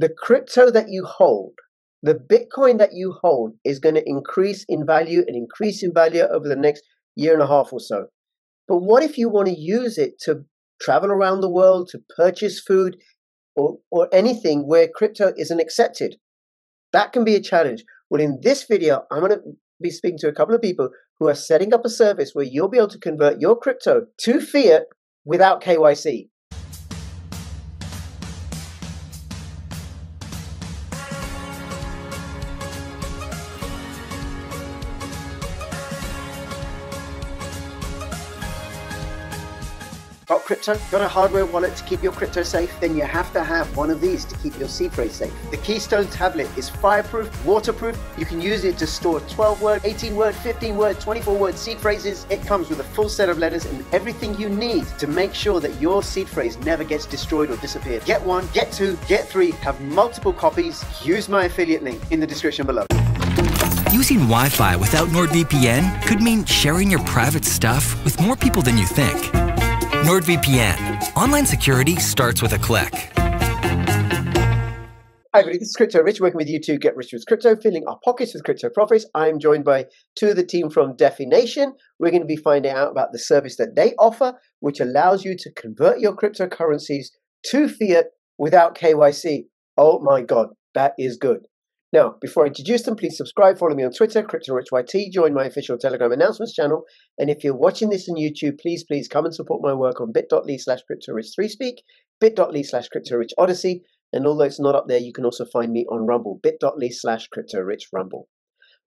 the crypto that you hold, the Bitcoin that you hold is going to increase in value and increase in value over the next year and a half or so. But what if you want to use it to travel around the world, to purchase food, or anything where crypto isn't accepted? That can be a challenge. Well, in this video, I'm going to be speaking to a couple of people who are setting up a service where you'll be able to convert your crypto to fiat without KYC. Got crypto? Got a hardware wallet to keep your crypto safe? Then you have to have one of these to keep your seed phrase safe. The Keystone tablet is fireproof, waterproof. You can use it to store 12-word, 18-word, 15-word, 24-word seed phrases. It comes with a full set of letters and everything you need to make sure that your seed phrase never gets destroyed or disappeared. Get one, get two, get three, have multiple copies. Use my affiliate link in the description below. Using Wi-Fi without NordVPN could mean sharing your private stuff with more people than you think. NordVPN. Online security starts with a click. Hi everybody, this is Crypto Rich, working with you to get rich with crypto, filling our pockets with crypto profits. I'm joined by two of the team from DeFi-Nation. We're going to be finding out about the service that they offer, which allows you to convert your cryptocurrencies to fiat without KYC. Oh my God, that is good. Now, before I introduce them, please subscribe, follow me on Twitter, CryptoRichYT, join my official Telegram announcements channel, and if you're watching this on YouTube, please come and support my work on bit.ly/CryptoRich3Speak, bit.ly/CryptoRichODYSEE, and although it's not up there, you can also find me on Rumble, bit.ly/CryptoRichRumble.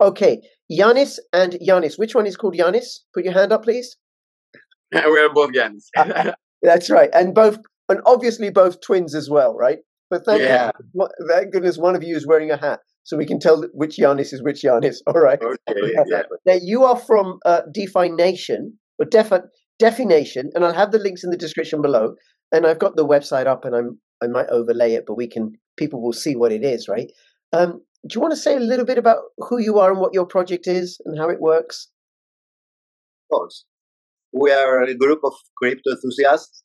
Okay, Yanis and Yanis. Which one is called Yanis? Put your hand up, please. We're both Yanis. That's right, and obviously both twins as well, right? But thank goodness one of you is wearing a hat, so we can tell which Yanis is which Yanis. All right. Okay, yeah. Now, you are from DeFi-Nation, or DeFi-Nation, and I'll have the links in the description below. And I've got the website up, and I might overlay it, but people will see what it is, right? Do you want to say a little bit about who you are and what your project is and how it works? Of course. We are a group of crypto enthusiasts,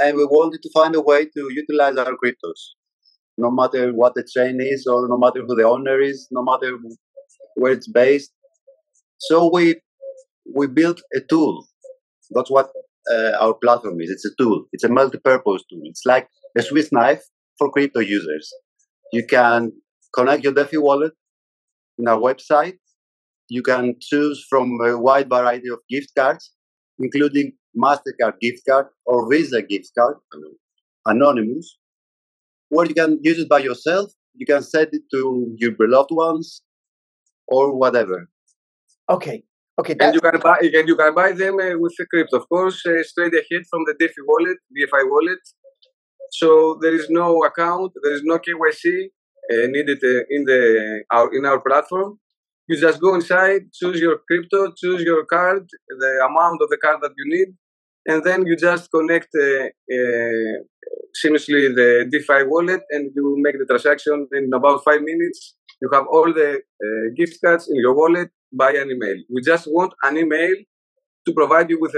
and we wanted to find a way to utilize our cryptos, no matter what the chain is, or no matter who the owner is, no matter where it's based. So we built a tool. That's what our platform is. It's a tool. It's a multi-purpose tool. It's like a Swiss knife for crypto users. You can connect your DeFi wallet in our website. You can choose from a wide variety of gift cards, including MasterCard gift card or Visa gift card, anonymous, where you can use it by yourself, you can send it to your beloved ones, or whatever. Okay. Okay. And you can buy them with the crypto, of course, straight ahead from the DeFi wallet, DeFi wallet. So there is no account, there is no KYC needed in our platform. You just go inside, choose your crypto, choose your card, the amount of the card that you need, and then you just connect seamlessly the DeFi wallet and you make the transaction in about 5 minutes. You have all the gift cards in your wallet by an email. We just want an email to provide you with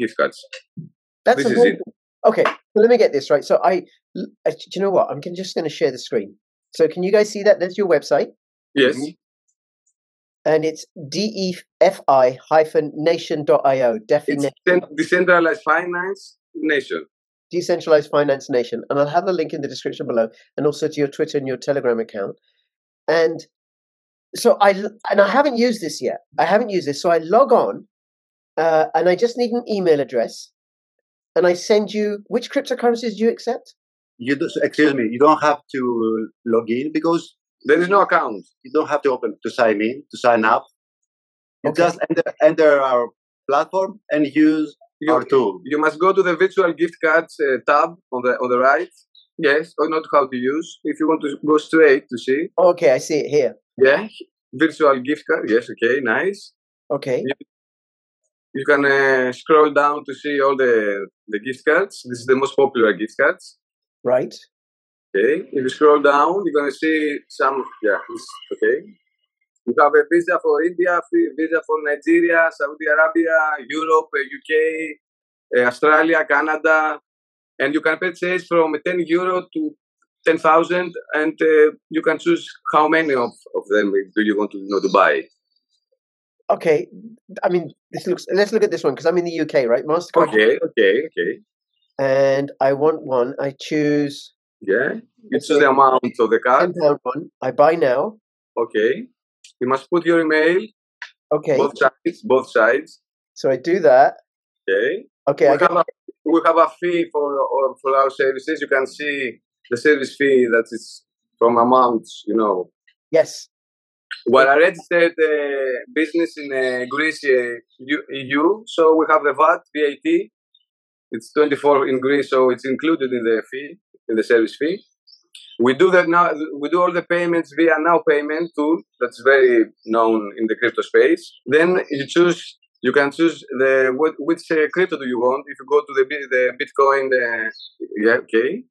gift cards. That's this is it. Okay, well, let me get this right. So do you know what? I'm just going to share the screen. So can you guys see that? That's your website. Yes. Mm-hmm. And it's DeFi-Nation.io. Decentralized Finance Nation. Decentralized Finance Nation. And I'll have a link in the description below, and also to your Twitter and your Telegram account. And so I haven't used this yet. I haven't used this. So I log on, and I just need an email address, and I send you. Which cryptocurrencies do you accept? Excuse me. You don't have to log in because there is no account. You don't have to sign up. You just enter our platform and use our tool. You must go to the virtual gift cards tab on the right. Yes, or not how to use. If you want to go straight to see. Okay, I see it here. Yeah, virtual gift card. Yes, okay, nice. Okay. You can scroll down to see all the gift cards. This is the most popular gift cards. Right. Okay, if you scroll down, you're going to see some, okay. You have a visa for India, visa for Nigeria, Saudi Arabia, Europe, UK, Australia, Canada, and you can purchase from €10 to 10,000, and you can choose how many of them do you want to, to buy. Okay, I mean, this looks. Let's look at this one because I'm in the UK, right? Mastercard. Okay, okay, okay. And I want one. I choose. Yeah, you choose the amount of the card. £10 one. I buy now. Okay. You must put your email. Okay. Both sides. Both sides. So I do that. Okay. Okay. We have a fee for our services. You can see the service fee that is from amounts, Yes. Well, I registered a business in Greece, EU, so we have the VAT. It's 24 in Greece, so it's included in the fee, in the service fee. We do that now. We do all the payments via NOWPayments tool. That's very known in the crypto space. Then you choose. You can choose which crypto do you want. If you go to the Bitcoin, yeah, okay.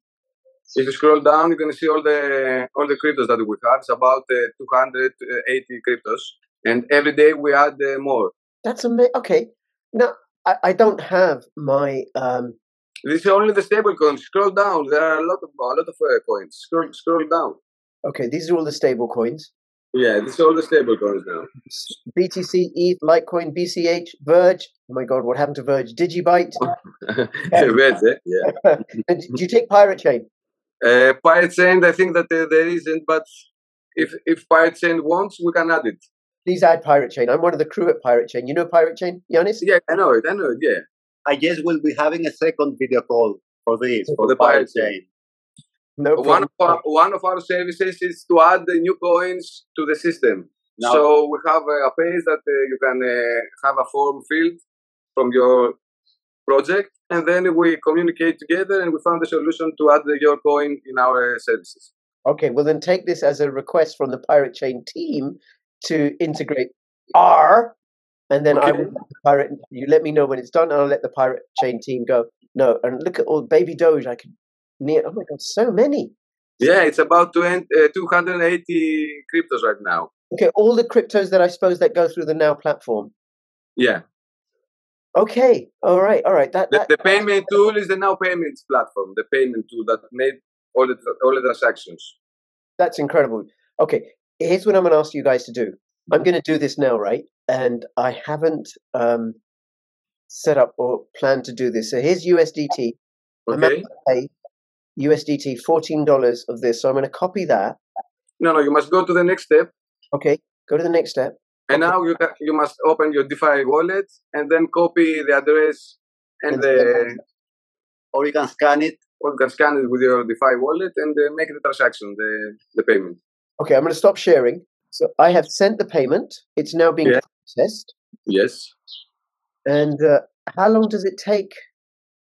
If you scroll down, you can see all the cryptos that we have. It's about 280 cryptos, and every day we add more. That's amazing. Okay, now I don't have my. This is only the stable coins. Scroll down. There are a lot of coins. Scroll down. Okay, these are all the stable coins. Yeah, this is all the stable coins now. BTC, ETH, Litecoin, BCH, Verge. Oh my God, what happened to Verge? Digibyte. Verge, yeah. And do you take Pirate Chain? Pirate Chain, I think that there isn't, but if Pirate Chain wants, we can add it. Please add Pirate Chain. I'm one of the crew at Pirate Chain. You know Pirate Chain, Yannis? Yeah, I know it, yeah. I guess we'll be having a second video call for this, for the Pirate Chain. No problem. One of our services is to add the new coins to the system. No. So we have a page that you can have a form filled from your project, and then we communicate together and we found a solution to add your coin in our services. Okay, well then take this as a request from the Pirate Chain team to integrate R, and then okay. I will let the Pirate. You let me know when it's done, and I'll let the Pirate Chain team go. No, and look at all baby Doge I can. Oh my God, so many. Yeah, it's about 280 cryptos right now. Okay, all the cryptos that I suppose that go through the Now platform. Yeah. Okay, all right. The payment tool is the NOWPayments platform, the payment tool that made all the transactions. That's incredible. Okay, here's what I'm going to ask you guys to do. I'm going to do this now, right? And I haven't set up or planned to do this. So here's USDT. Okay. USDT, $14 of this. So I'm going to copy that. No, you must go to the next step. Okay, go to the next step. And now you must open your DeFi wallet and then copy the address and the... Or you can scan it. Or you can scan it with your DeFi wallet and make the transaction, the payment. Okay, I'm going to stop sharing. So I have sent the payment. It's now being processed. Yes. And how long does it take?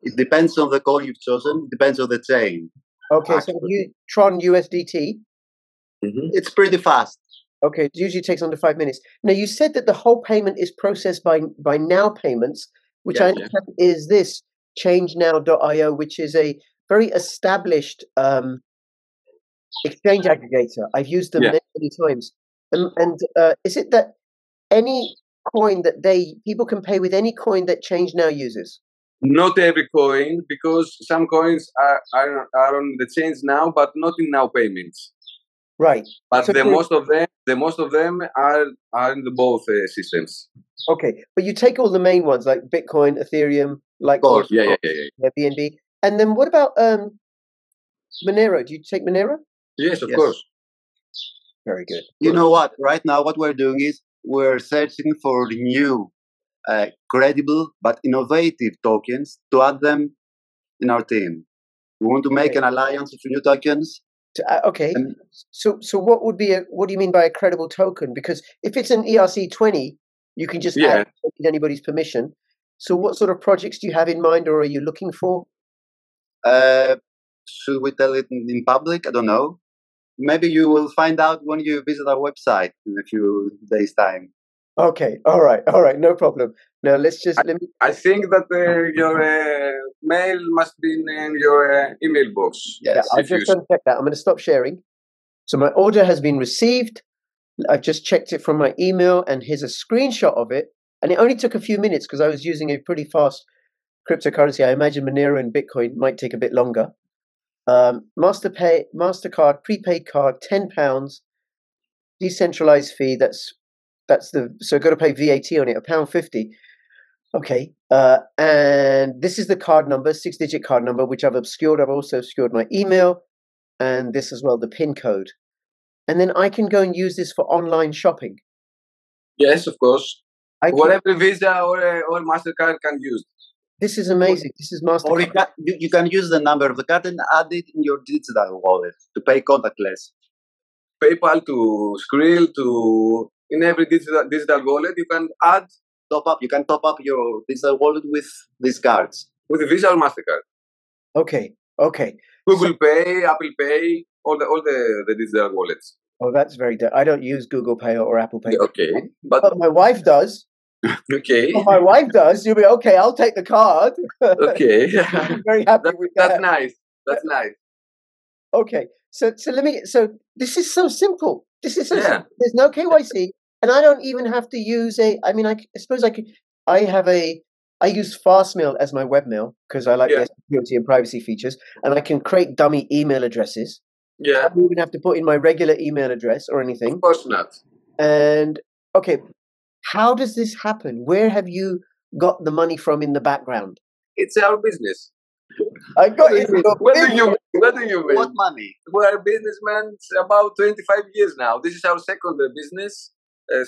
It depends on the coin you've chosen. It depends on the chain. Okay, actually. So you Tron USDT. Mm-hmm. It's pretty fast. Okay, it usually takes under 5 minutes. Now, you said that the whole payment is processed by NOWPayments, which I understand is this ChangeNow.io, which is a very established exchange aggregator. I've used them many times. And is it that any coin that people can pay with any coin that ChangeNow uses? Not every coin, because some coins are on the chains now, but not in NOWPayments. Right. But so the most of them are in the both systems. Okay, but you take all the main ones like Bitcoin, Ethereum, like BNB, and then what about Monero? Do you take Monero? Yes, of course. Very good. You know what? Right now, what we're doing is we're searching for new. Credible but innovative tokens to add them in our team. We want to make an alliance of new tokens. So what would be what do you mean by a credible token? Because if it's an ERC20, you can just add without anybody's permission. So what sort of projects do you have in mind, or are you looking for? Should we tell it in public? I don't know. Maybe you will find out when you visit our website in a few days' time. Okay. All right. No problem. Now let's just. I think that your mail must be in your email box. Yes. Yeah, I'm just going to check that. I'm going to stop sharing. So my order has been received. I've just checked it from my email, and here's a screenshot of it. And it only took a few minutes because I was using a pretty fast cryptocurrency. I imagine Monero and Bitcoin might take a bit longer. Mastercard prepaid card, £10 decentralized fee. That's the, so got to pay VAT on it, £1.50. Okay, and this is the card number, 6-digit card number, which I've obscured. I've also obscured my email and this as well, the PIN code. And then I can go and use this for online shopping. Yes, of course. Whatever Visa or MasterCard can use. This is amazing. This is MasterCard. Or you can use the number of the card and add it in your digital wallet to pay contactless. PayPal to Skrill to... In every digital wallet, you can add... Top up. You can top up your digital wallet with these cards. With the Visa or MasterCard. Okay. Okay. Google Pay, Apple Pay, all the digital wallets. Oh, that's very good. I don't use Google Pay or Apple Pay. Okay. But my wife does. Okay. Well, my wife does. You'll be okay. I'll take the card. Okay. I'm very happy with that. That's nice. That's nice. Okay. So let me. So this is so simple. This is so simple. There's no KYC, and I don't even have to use a. I mean, I suppose I could. I have a. I use Fastmail as my webmail because I like their security and privacy features, and I can create dummy email addresses. Yeah. I don't even have to put in my regular email address or anything. Of course not. And okay. How does this happen? Where have you got the money from in the background? It's our business. I got it. What do you mean? What money? We are businessmen about 25 years now. This is our second business,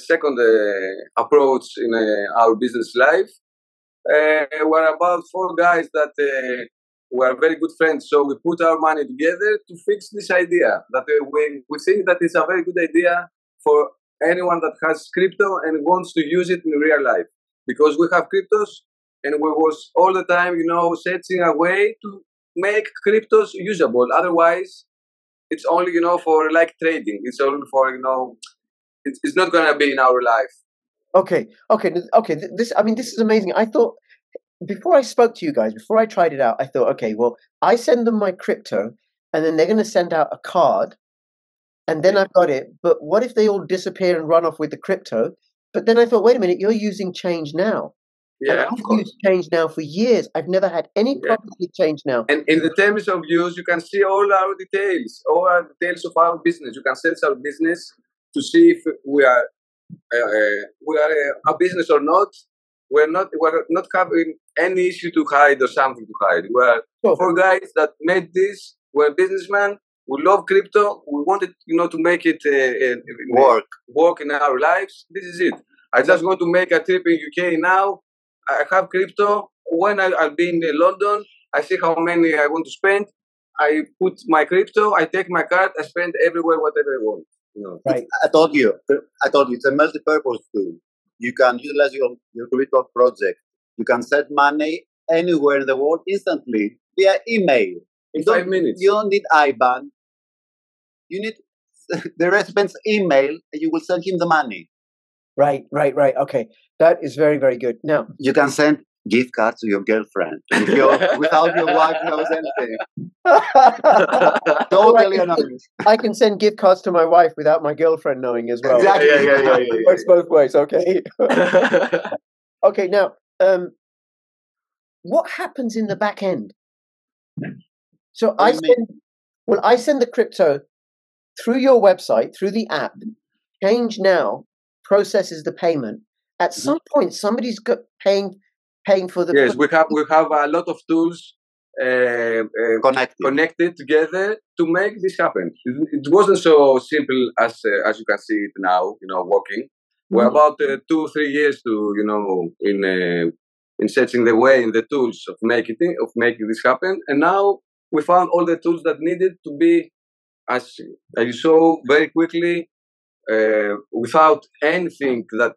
second approach in our business life. We're about 4 guys that were very good friends. So we put our money together to fix this idea. That we think that it's a very good idea for anyone that has crypto and wants to use it in real life, because we have cryptos and we was all the time, you know, searching a way to make cryptos usable. Otherwise, it's only, you know, for like trading. It's only for, you know, it's not going to be in our life. Okay. Okay. Okay. This, I mean, this is amazing. I thought before I spoke to you guys, before I tried it out, I thought, okay, well, I send them my crypto and then they're going to send out a card. And then I've got it. But what if they all disappear and run off with the crypto? But then I thought, wait a minute, you're using ChangeNow. Yeah, I've used ChangeNow for years. I've never had any problem with ChangeNow. And in the terms of use, you can see all our details of our business. You can search our business to see if we are a business or not. We're not having any issue to hide or something to hide. We're four guys that made this. We're businessmen. We love crypto. We wanted, you know, to make it work in our lives. This is it. I just want to make a trip in UK now. I have crypto. When I'll be in London, I see how many I want to spend. I put my crypto. I take my card. I spend everywhere whatever I want. You know. Right. I told you. It's a multi-purpose tool. You can utilize your crypto project. You can send money anywhere in the world instantly via email. In 5 minutes. You don't need IBAN. You need the recipient's email, and you will send him the money. Right, right, right. Okay, that is very, very good. Now you can send gift cards to your girlfriend without your wife knows anything. Totally anonymous. I can send gift cards to my wife without my girlfriend knowing as well. Exactly. Yeah. Works both ways. Okay. Okay. Now, what happens in the back end? So I send the crypto through your website, through the app. ChangeNow processes the payment. At some point, somebody's got paying for the. Yes, we have a lot of tools connected together to make this happen. It wasn't so simple as you can see it now. You know, working. We're about 2-3 years to, you know, in searching the way and the tools of making this happen, and now. We found all the tools that needed to be, as you saw, very quickly, without anything that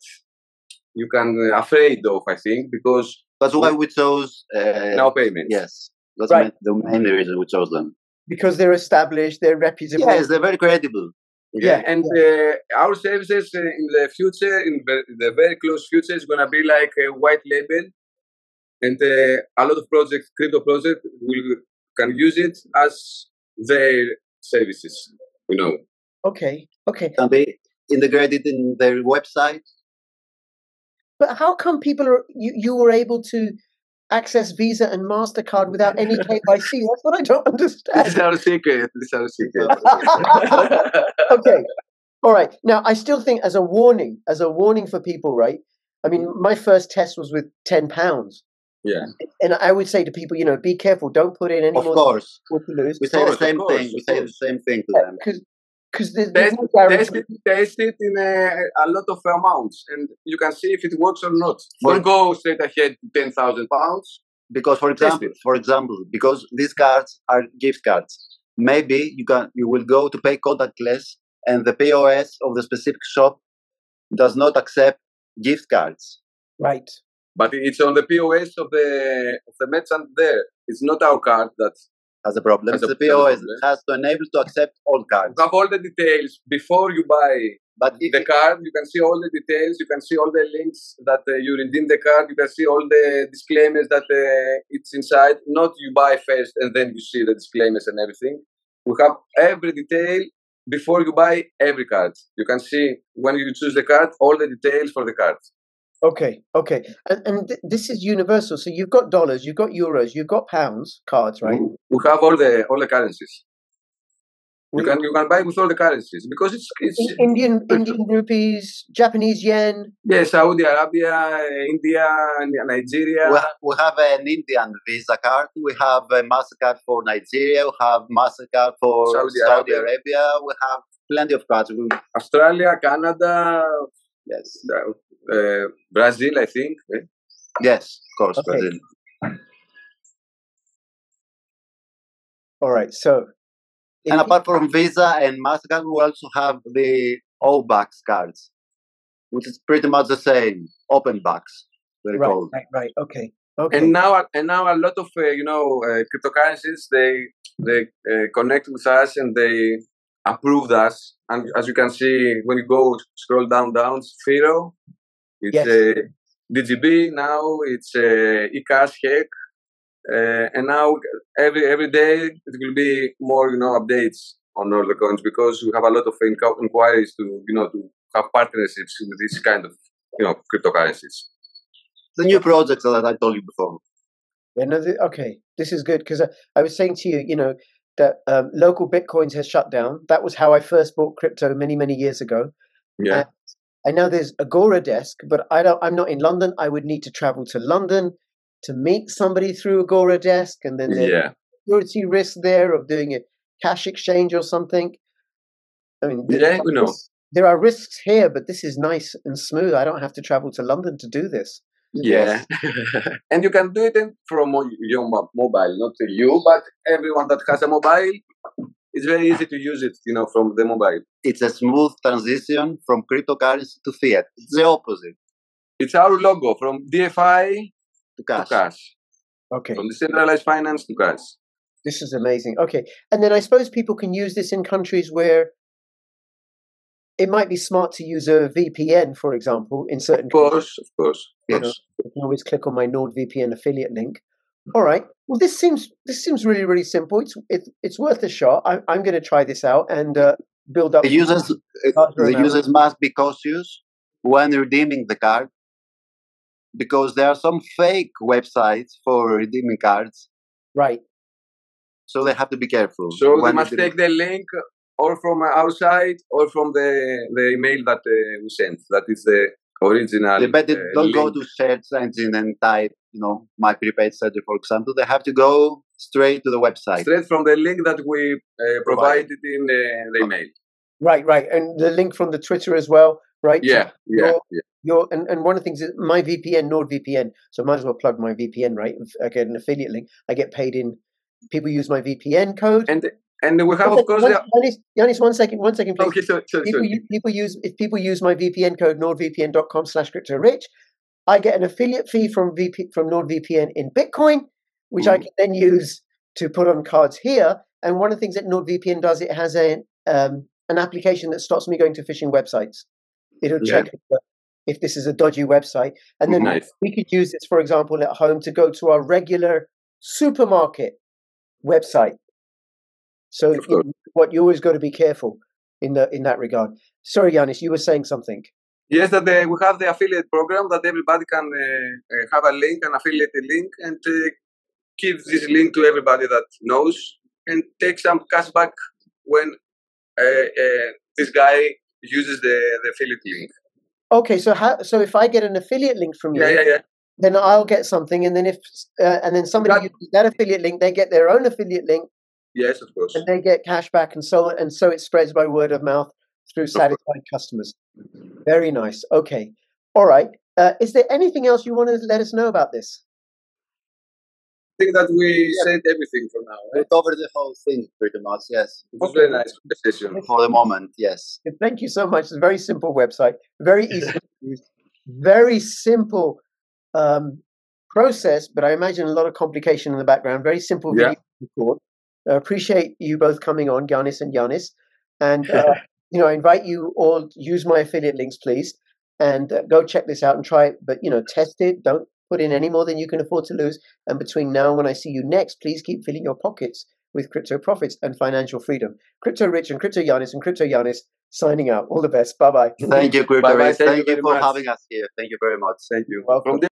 you can afraid of. I think because that's why we chose NOWPayments. Yes, that's the main reason we chose them. Because they're established, they're reputable. Yes, they're very credible. Yeah, and our services in the future, in the very close future, is gonna be like a white label, and a lot of projects, crypto projects, will can use it as their services, you know. Okay, okay. Can be integrated in their website. But how come you were able to access Visa and MasterCard without any KYC. That's what I don't understand. It's not a secret. It's not a secret. Okay. All right. Now, I still think as a warning for people, right? I mean, my first test was with £10. Yeah. And I would say to people, you know, be careful. Don't put in any more. Of course. We say the same thing. We say the same thing to them. Because they sit in a lot of amounts, and you can see if it works or not. Don't go straight ahead to £10,000. Because, for example, these cards are gift cards. Maybe you will go to pay contactless, and the POS of the specific shop does not accept gift cards. Right. But it's on the POS of the merchant there. It's not our card that's has a problem. It's the POS has to enable to accept all cards. You have all the details before you buy the card. You can see all the details. You can see all the links that you redeem the card. You can see all the disclaimers that it's inside. Not you buy first and then you see the disclaimers and everything. We have every detail before you buy every card. You can see when you choose the card, all the details for the card. Okay, okay. And this is universal. So you've got dollars, you've got euros, you've got pounds, cards, right? We have all the currencies. You can buy with all the currencies because it's Indian rupees, Japanese yen. Yes, Saudi Arabia, India, Nigeria. We have an Indian Visa card. We have a MasterCard for Nigeria. We have MasterCard for Saudi Arabia. We have plenty of cards. Australia, Canada. Yes. Brazil, I think. Right? Yes, of course, okay. Brazil. All right, so. And apart from Visa and MasterCard, we also have the OBAX cards, which is pretty much the same, OpenBax. Right, okay. Okay. And now a lot of, cryptocurrencies, they connect with us and they approve us. And as you can see, when you go scroll down, Sphero. It's DGB now. It's eCash Hack, and now every day it will be more updates on all the coins because we have a lot of inquiries to to have partnerships with this kind of cryptocurrencies. The new projects that I told you before. Yeah, no, okay, this is good because I was saying to you, that local Bitcoins has shut down. That was how I first bought crypto many years ago. Yeah. And I know there's Agora Desk, but I'm not in London. I would need to travel to London to meet somebody through Agora Desk, and then there's security risk there of doing a cash exchange or something. I mean, there are risks here, but this is nice and smooth. I don't have to travel to London to do this. Yeah, and you can do it from your mobile, not you, but everyone that has a mobile. It's very easy to use it, from the mobile. It's a smooth transition from cryptocurrency to fiat. It's the opposite. It's our logo from DeFi to cash. Okay. From decentralized finance to cash. This is amazing. Okay. And then I suppose people can use this in countries where it might be smart to use a VPN, for example, in certain countries. Of course. You can always click on my NordVPN affiliate link. All right. Well, this seems really, really simple. It's worth a shot. I'm going to try this out and build up. The users must be cautious when redeeming the card because there are some fake websites for redeeming cards. Right. So they have to be careful. So they must take the link or from our site or from the email that we sent. That is the original. They better don't go to search engine and type, my prepaid strategy, for example. They have to go straight to the website. Straight from the link that we provided in the email. Right. And the link from the Twitter as well, right? Yeah. And one of the things is my VPN, NordVPN. So I might as well plug my VPN, right? I get an affiliate link. I get paid in. People use my VPN code. And we have, of course... Yannis, one second, please. Okay, sorry. If people use my VPN code, nordvpn.com/cryptorich, I get an affiliate fee from NordVPN in Bitcoin, which I can then use to put on cards here. And one of the things that NordVPN does, it has an application that stops me going to phishing websites. It'll check if this is a dodgy website. And then we could use this, for example, at home to go to our regular supermarket website. So you always got to be careful in that regard. Sorry, Yannis, you were saying something. Yes, that we have the affiliate program that everybody can have a link, an affiliate link, and give this link to everybody that knows and take some cash back when this guy uses the affiliate link. Okay, so how, so if I get an affiliate link from you, then I'll get something, and then if and then somebody uses that affiliate link, they get their own affiliate link. Yes, of course. And they get cash back, and so on, and so it spreads by word of mouth through satisfied customers. Very nice. Okay. All right. Is there anything else you want to let us know about this? I think that we said everything for now. We covered the whole thing pretty much, yes. It was very nice conversation for the moment, yes. Thank you so much. It's a very simple website, very easy to use, very simple process, but I imagine a lot of complication in the background. Very simple video record. I appreciate you both coming on, Yannis and Yannis. And, you know, I invite you all to use my affiliate links, please, and go check this out and try it. But, you know, test it. Don't put in any more than you can afford to lose. And between now and when I see you next, please keep filling your pockets with crypto profits and financial freedom. Crypto Rich and Crypto Yannis signing out. All the best. Bye-bye. Thank you, Crypto Rich. Thank you for having us here. Thank you very much. Thank you. Welcome.